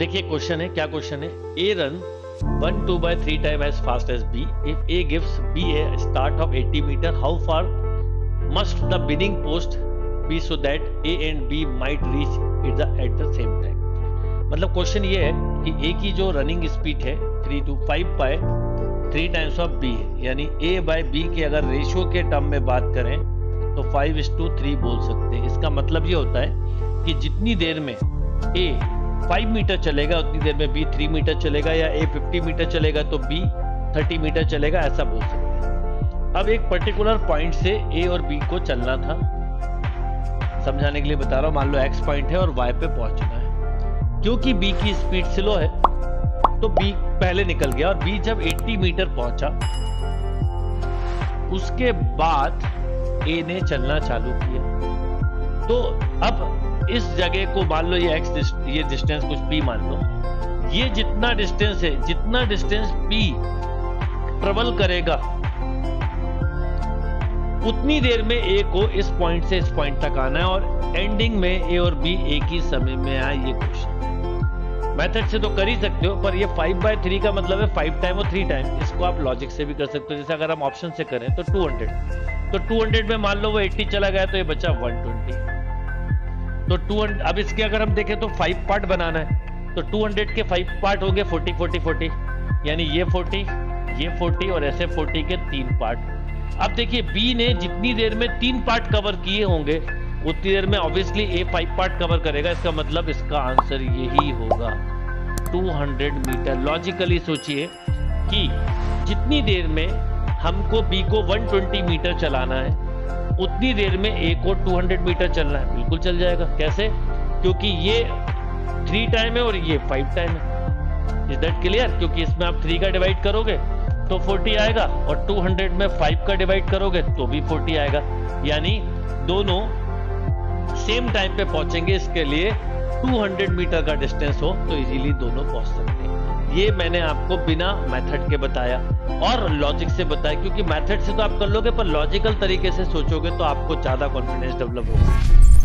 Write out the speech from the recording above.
देखिए क्वेश्चन है, क्या क्वेश्चन है। A run 1 2/3 time as fast as B. If A gives B a start of 80 metre, how far must the beginning post be so that A and B might reach it at the same time. मतलब question ये है कि ए की जो running speed है 3 to 5 by 3 times of B है, यानी ए bye B के अगर रेशियो के टर्म में बात करें तो 5:3 बोल सकते हैं। इसका मतलब ये होता है कि जितनी देर में ए 5 मीटर चलेगा उतनी देर में बी 3 मीटर चलेगा, या ए 50 मीटर चलेगा तो बी 30 मीटर चलेगा, ऐसा बोल सकते हैं। अब एक पर्टिकुलर पॉइंट से ए और बी को चलना था, समझाने के लिए बता रहा हूँ। मान लो एक्स पॉइंट है और वाई पे पहुंचना है। क्योंकि बी की स्पीड स्लो है तो बी पहले निकल गया और बी जब 80 मीटर पहुंचा उसके बाद ए ने चलना चालू किया। तो अब इस जगह को मान लो ये एक्स, ये डिस्टेंस कुछ पी मान लो, ये जितना डिस्टेंस है, जितना डिस्टेंस पी ट्रेवल करेगा उतनी देर में ए को इस पॉइंट से इस पॉइंट तक आना है और एंडिंग में ए और बी एक ही समय में आए। ये क्वेश्चन मेथड से तो कर ही सकते हो, पर ये 5/3 का मतलब है 5 टाइम और 3 टाइम। इसको आप लॉजिक से भी कर सकते हो। जैसे अगर हम ऑप्शन से करें तो 200, तो 200 में मान लो वो 80 चला गया तो ये बचा 120, तो 200। अब इसके अगर हम देखें तो 5 पार्ट बनाना है, तो 200 के 5 पार्ट होंगे 40 40 40, यानी ये 40, ये 40 और ऐसे 40 के 3 पार्ट। अब देखिए बी ने जितनी देर में 3 पार्ट कवर किए होंगे उतनी देर में ऑब्वियसली ए 5 पार्ट कवर करेगा। इसका मतलब इसका आंसर यही होगा 200 मीटर। लॉजिकली सोचिए कि जितनी देर में हमको बी को 120 मीटर चलाना है उतनी देर में ए को 200 मीटर चलना है, बिल्कुल चल जाएगा। कैसे? क्योंकि ये 3 टाइम है और ये 5 टाइम है। Is that clear? क्योंकि इसमें आप 3 का डिवाइड करोगे तो 40 आएगा और 200 में 5 का डिवाइड करोगे तो भी 40 आएगा, यानी दोनों सेम टाइम पे पहुंचेंगे। इसके लिए 200 मीटर का डिस्टेंस हो तो इजीली दोनों पहुंच सकते हैं। ये मैंने आपको बिना मेथड के बताया और लॉजिक से बताया, क्योंकि मेथड से तो आप कर लोगे पर लॉजिकल तरीके से सोचोगे तो आपको ज्यादा कॉन्फिडेंस डेवलप होगा।